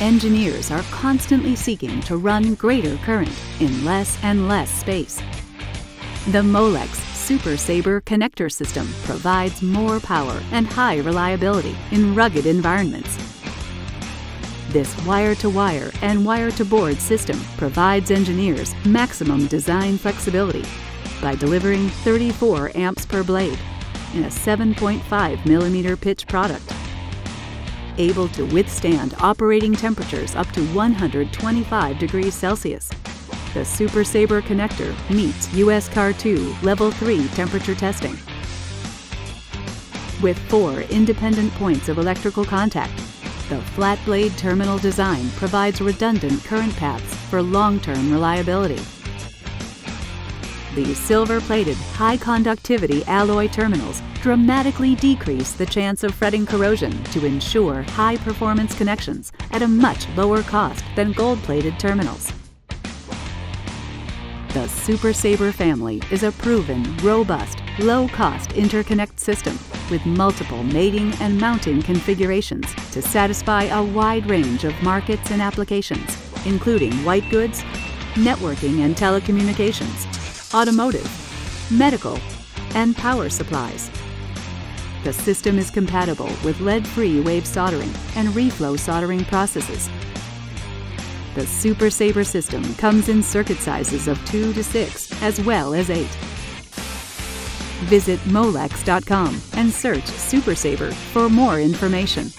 Engineers are constantly seeking to run greater current in less and less space. The Molex Super Sabre connector system provides more power and high reliability in rugged environments. This wire-to-wire and wire-to-board system provides engineers maximum design flexibility by delivering 34 amps per blade in a 7.5 millimeter pitch product, able to withstand operating temperatures up to 125 degrees Celsius. The Super Sabre connector meets USCAR-2 Level 3 temperature testing. With 4 independent points of electrical contact, the flat blade terminal design provides redundant current paths for long-term reliability. These silver-plated, high-conductivity alloy terminals dramatically decrease the chance of fretting corrosion to ensure high-performance connections at a much lower cost than gold-plated terminals. The Super Sabre family is a proven, robust, low-cost interconnect system with multiple mating and mounting configurations to satisfy a wide range of markets and applications, including white goods, networking and telecommunications, automotive, medical, and power supplies. The system is compatible with lead-free wave soldering and reflow soldering processes. The Super Sabre system comes in circuit sizes of 2 to 6 as well as 8. Visit molex.com and search Super Sabre for more information.